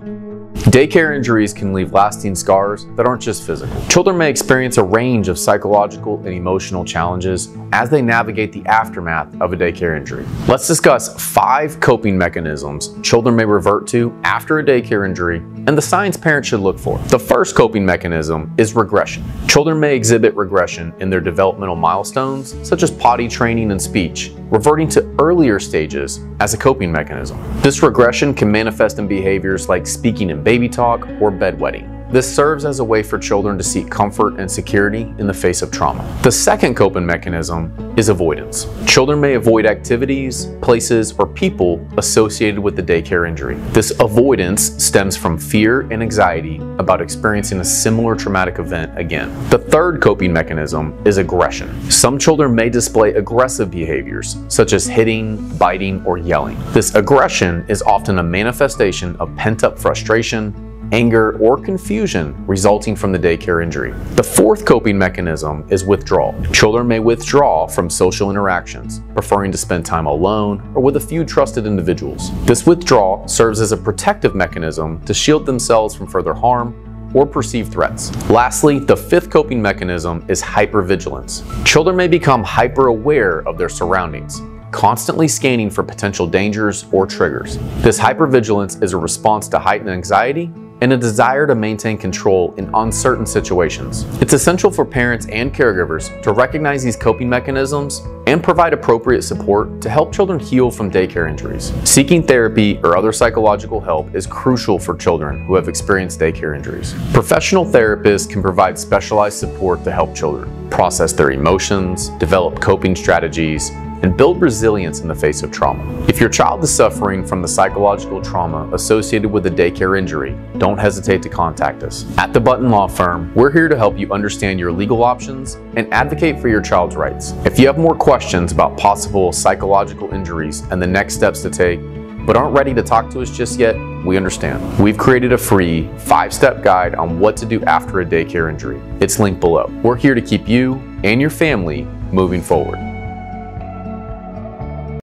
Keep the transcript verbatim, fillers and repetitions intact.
Daycare injuries can leave lasting scars that aren't just physical. Children may experience a range of psychological and emotional challenges as they navigate the aftermath of a daycare injury. Let's discuss five coping mechanisms children may revert to after a daycare injury and the signs parents should look for. The first coping mechanism is regression. Children may exhibit regression in their developmental milestones, such as potty training and speech, reverting to earlier stages as a coping mechanism. This regression can manifest in behaviors like speaking in baby talk or bedwetting. This serves as a way for children to seek comfort and security in the face of trauma. The second coping mechanism is avoidance. Children may avoid activities, places, or people associated with the daycare injury. This avoidance stems from fear and anxiety about experiencing a similar traumatic event again. The third coping mechanism is aggression. Some children may display aggressive behaviors, such as hitting, biting, or yelling. This aggression is often a manifestation of pent-up frustration, anger, or confusion resulting from the daycare injury. The fourth coping mechanism is withdrawal. Children may withdraw from social interactions, preferring to spend time alone or with a few trusted individuals. This withdrawal serves as a protective mechanism to shield themselves from further harm or perceived threats. Lastly, the fifth coping mechanism is hypervigilance. Children may become hyper-aware of their surroundings, constantly scanning for potential dangers or triggers. This hypervigilance is a response to heightened anxiety and a desire to maintain control in uncertain situations. It's essential for parents and caregivers to recognize these coping mechanisms and provide appropriate support to help children heal from daycare injuries. Seeking therapy or other psychological help is crucial for children who have experienced daycare injuries. Professional therapists can provide specialized support to help children process their emotions, develop coping strategies, and build resilience in the face of trauma. If your child is suffering from the psychological trauma associated with a daycare injury, don't hesitate to contact us. At The Button Law Firm, we're here to help you understand your legal options and advocate for your child's rights. If you have more questions about possible psychological injuries and the next steps to take, but aren't ready to talk to us just yet, we understand. We've created a free five-step guide on what to do after a daycare injury. It's linked below. We're here to keep you and your family moving forward.